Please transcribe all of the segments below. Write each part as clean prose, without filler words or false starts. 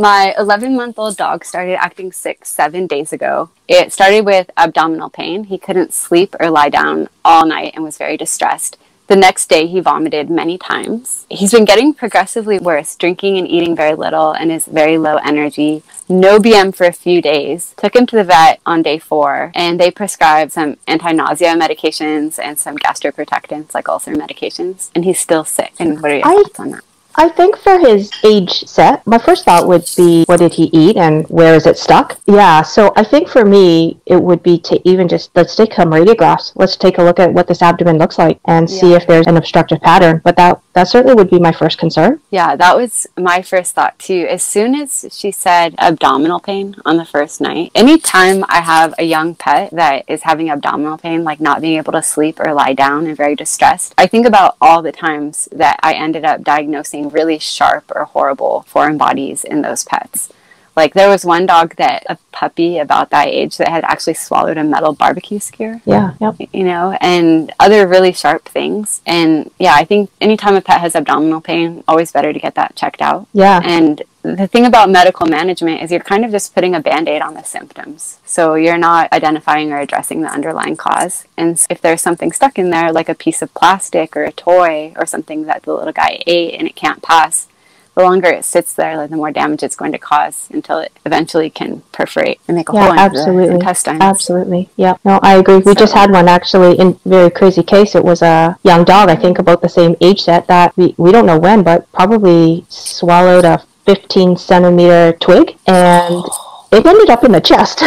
My 11-month-old dog started acting sick 7 days ago. It started with abdominal pain. He couldn't sleep or lie down all night and was very distressed. The next day, he vomited many times. He's been getting progressively worse, drinking and eating very little, and is very low energy. No BM for a few days. Took him to the vet on day 4, and they prescribed some anti-nausea medications and some gastroprotectants, like ulcer medications, and he's still sick. And what are your thoughts on that? I think for his age set, my first thought would be, what did he eat and where is it stuck? Yeah, so I think for me, it would be to even just, let's take some radiographs. Let's take a look at what this abdomen looks like and see if there's an obstructive pattern. But that certainly would be my first concern. Yeah, that was my first thought too. As soon as she said abdominal pain on the first night, anytime I have a young pet that is having abdominal pain, like not being able to sleep or lie down and very distressed, I think about all the times that I ended up diagnosing really sharp or horrible foreign bodies in those pets. Like there was one dog that a puppy about that age that had actually swallowed a metal barbecue skewer. Yeah. Yep. You know, and other really sharp things. And yeah, I think anytime a pet has abdominal pain, always better to get that checked out. Yeah. And the thing about medical management is you're kind of just putting a Band-Aid on the symptoms. So you're not identifying or addressing the underlying cause. And if there's something stuck in there, like a piece of plastic or a toy or something that the little guy ate and it can't pass, the longer it sits there, like, the more damage it's going to cause until it eventually can perforate and make a hole in the intestines. Absolutely. Yeah. No, I agree. We just had one actually in a very crazy case. It was a young dog, I think about the same age set, that we don't know when, but probably swallowed a 15-centimeter twig and it ended up in the chest.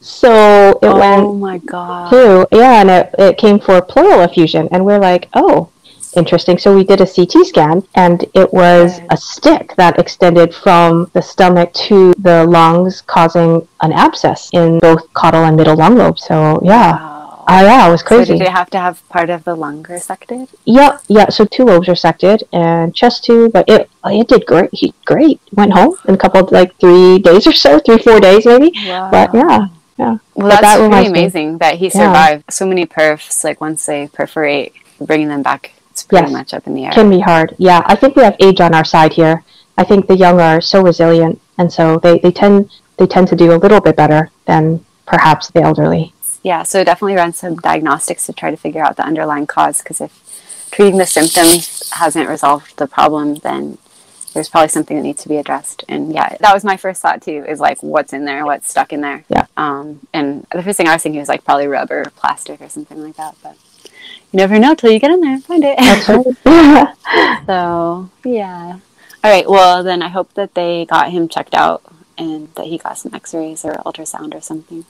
So it went through. Yeah, and it came for pleural effusion. And we're like, oh, interesting. So we did a CT scan and it was a stick that extended from the stomach to the lungs, causing an abscess in both caudal and middle lung lobe. So yeah. Yeah, it was crazy. So did you have to have part of the lung resected? Yeah. So 2 lobes resected and chest 2, but it did great. He went home in a couple of, like, 3 days or so, 3-4 days maybe. Wow. But yeah. Yeah. Well, that's pretty amazing that he survived so many perfs. Like once they perforate, bringing them back, it's pretty much up in the air. Can be hard. Yeah. I think we have age on our side here. I think the young are so resilient, and so they tend to do a little bit better than perhaps the elderly. Yeah, so definitely run some diagnostics to try to figure out the underlying cause, because if treating the symptoms hasn't resolved the problem, then there's probably something that needs to be addressed. And yeah, that was my first thought too, is like, what's in there, what's stuck in there. Yeah. And the first thing I was thinking was like probably rubber or plastic or something like that, but you never know till you get in there and find it. That's right. So, yeah. All right, well, then I hope that they got him checked out and that he got some x-rays or ultrasound or something.